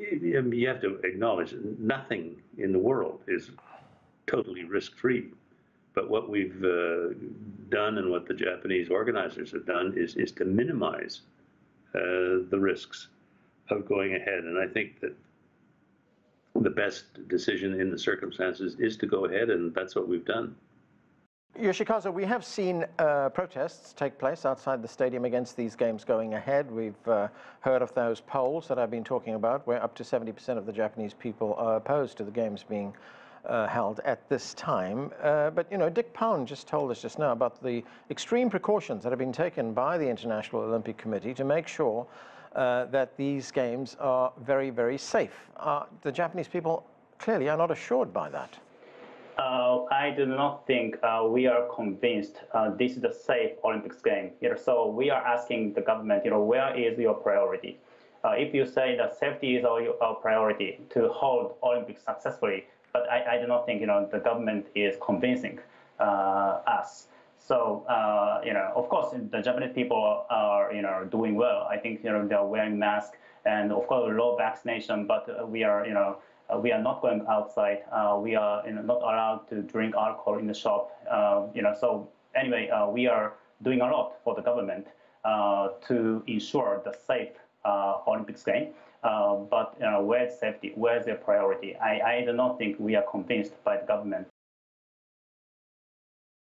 you have to acknowledge that nothing in the world is totally risk-free. But what we've done and what the Japanese organizers have done is to minimize the risks of going ahead. And I think that the best decision in the circumstances is to go ahead, and that's what we've done. Yoshikazu, we have seen protests take place outside the stadium against these games going ahead. We've heard of those polls that I've been talking about, where up to 70% of the Japanese people are opposed to the games being held at this time. But, you know, Dick Pound just told us just now about the extreme precautions that have been taken by the International Olympic Committee to make sure that these games are very, very safe. The Japanese people clearly are not assured by that. I do not think we are convinced this is a safe Olympics game. You know, so we are asking the government, you know, where is your priority? If you say that safety is our priority to hold Olympics successfully, but I do not think, you know, the government is convincing us. So, you know, of course, the Japanese people are, you know, doing well. I think, you know, they're wearing masks and, of course, low vaccination, but we are, you know, we are not going outside. We are, you know, not allowed to drink alcohol in the shop. You know, so anyway, we are doing a lot for the government to ensure the safe Olympics game. But where's safety? Where's their priority? I do not think we are convinced by the government